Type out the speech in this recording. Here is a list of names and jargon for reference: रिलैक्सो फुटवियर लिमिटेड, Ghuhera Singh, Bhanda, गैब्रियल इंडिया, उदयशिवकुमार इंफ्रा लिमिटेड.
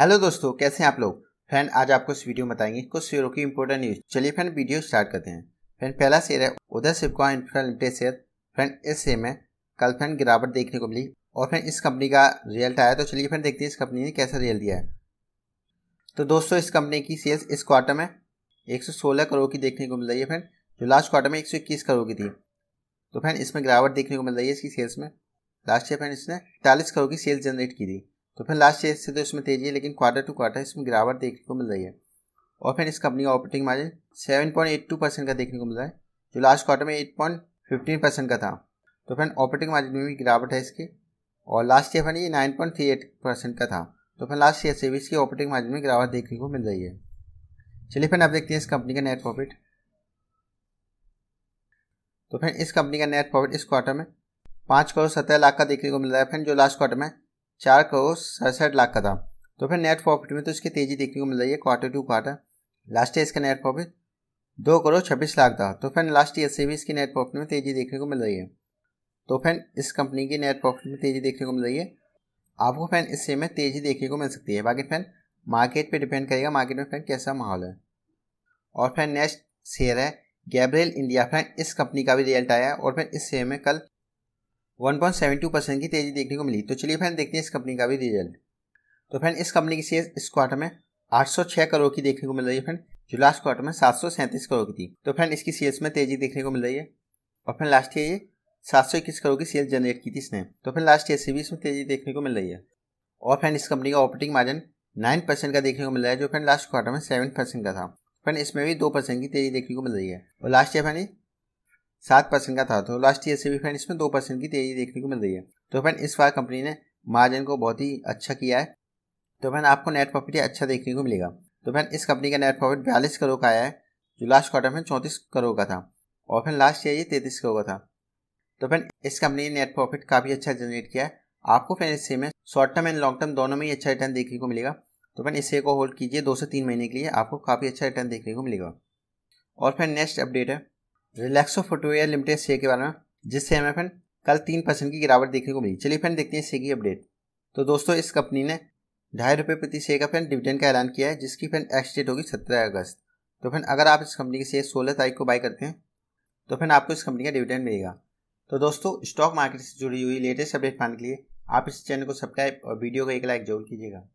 Hello दोस्तों, कैसे हैं आप लोग। फ्रेंड, आज आपको इस वीडियो में बताएंगे कुछ शेयरों की इंपॉर्टेंट न्यूज। चलिए फ्रेंड, वीडियो स्टार्ट करते हैं। फ्रेंड, पहला शेयर है उदयशिवकुमार इंफ्रा लिमिटेड share. Friend, इस शेयर में कल फ्रेंड गिरावट देखने को मिली और फ्रेंड इस कंपनी का रिजल्ट आया। तो चलिए फ्रेंड देखते हैं इस कंपनी ने कैसा रिजल्ट दिया है। तो दोस्तों, इस कंपनी की सेल्स इस क्वार्टर में 116 करोड़ की देखने को मिल रही है। फ्रेंड, जो लास्ट क्वार्टर में 121 करोड़ की थी। तो फ्रेंड इसमें गिरावट देखने को मिल रही है इसकी सेल्स में। लास्ट ईयर फ्रेंड इसने 43 करोड़ की सेल्स जनरेट की थी। तो फिर लास्ट ईयर से तो इसमें तेजी है, लेकिन क्वार्टर टू क्वार्टर इसमें गिरावट देखने को मिल रही है। और फिर इस कंपनी का ऑपरेटिंग मार्जिन 7.82% का देखने को मिल रहा है, जो लास्ट क्वार्टर में 8.15% का था। तो फिर ऑपरेटिंग मार्जिन में भी गिरावट है इसकी। और लास्ट ईयर फ्रेंड ये 9.38% का था। तो फिर लास्ट ईयर से भी इसकी ऑपरेटिंग मार्जिन में गिरावट देखने को मिल रही है। चलिए फ्रेंड, आप देखते हैं इस कंपनी का नेट प्रॉफिट। तो फ्रेंड इस कंपनी का नेट प्रॉफिट इस क्वार्टर में 5 करोड़ 17 लाख का देखने को मिल रहा है। फ्रेंड, जो लास्ट क्वार्टर में 4 करोड़ 67 लाख का था। तो फिर नेट प्रॉफिट में तो इसकी तेजी देखने को मिल रही है quarter to quarter. Last year इसका नेट प्रॉफिट 2 करोड़ 26 लाख था। तो फिर लास्ट ईयर से भी इसकी नेट प्रॉफिट में तेजी देखने को मिल रही है। तो फिर इस कंपनी की नेट प्रॉफिट में तेजी देखने को मिल रही है। आपको फैन इस शेयर में तेजी देखने को मिल सकती है। बाकी फैन मार्केट पर डिपेंड करेगा, मार्केट में फैन कैसा माहौल है। और फैन नेक्स्ट शेयर है गैब्रियल इंडिया। फैन इस कंपनी का भी रिजल्ट आया और फैन इस शेयर में कल 1.72% की तेजी देखने को मिली। तो चलिए फ्रेंड देखते हैं इस कंपनी का भी रिजल्ट। तो फ्रेंड इस कंपनी की शेयर इस क्वार्टर में 806 करोड़ की देखने को मिल रही है। फ्रेंड, जो लास्ट क्वार्टर में 737 करोड़ की थी। तो फ्रेंड इसकी शेयर्स में तेजी देखने को मिल रही है। और फ्रेंड लास्ट ईयर ये 721 करोड़ की सेल्स जनरेट की थी इसने। तो फ्रेंड लास्ट ईयर से भी इसमें तेजी देखने को मिल रही है। और फ्रेंड इस कंपनी का ऑपरेटिंग मार्जिन 9% का देखने को मिल रहा है, जो फ्रेंड लास्ट क्वार्टर में 7% का था। फ्रेंड इसमें भी 2% की तेजी देखने को मिल रही है। और लास्ट ईयर फ्रेंड 7% का था। तो लास्ट ईयर से भी फ्रेंड इसमें 2% की तेजी देखने को मिल रही है। तो फ्रेंड इस बार कंपनी ने मार्जिन को बहुत ही अच्छा किया है। तो फ्रेंड आपको नेट प्रॉफिट अच्छा देखने को मिलेगा। तो फ्रेंड इस कंपनी का नेट प्रॉफिट 42 करोड़ का आया है, जो लास्ट क्वार्टर में 34 करोड़ का था। और फ्रेंड लास्ट ईयर ये 33 करोड़ का था। तो फ्रेंड इस कंपनी ने नेट प्रॉफिट काफ़ी अच्छा जनरेट किया है। आपको फ्रेंड इस शेयर में short term and long term दोनों में ही अच्छा रिटर्न देखने को मिलेगा। तो फ्रेंड इस शेयर को होल्ड कीजिए 2 से 3 महीने के लिए, आपको काफ़ी अच्छा रिटर्न देखने को मिलेगा। और फ्रेंड नेक्स्ट अपडेट है रिलैक्सो फुटवियर लिमिटेड शेयर के बारे में, जिससे हमें फ्रेंड कल 3% की गिरावट देखने को मिली। चलिए फ्रेंड देखते हैं शेयर की अपडेट। तो दोस्तों, इस कंपनी ने ₹2.5 प्रति शेयर का फ्रेंड डिविडेंड का ऐलान किया है, जिसकी फ्रेंड एक्स डेट होगी 17 अगस्त। तो फ्रेंड अगर आप इस कंपनी के शेयर 16 तारीख को बाय करते हैं तो फ्रेंड आपको इस कंपनी का डिविडेंड मिलेगा। तो दोस्तों, स्टॉक मार्केट से जुड़ी हुई लेटेस्ट अपडेट पाने के लिए आप इस चैनल को सब्सक्राइब और वीडियो को एक लाइक जरूर कीजिएगा।